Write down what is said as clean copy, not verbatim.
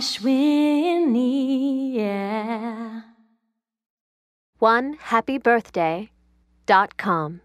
Ashvini, yeah. 1HappyBirthday.com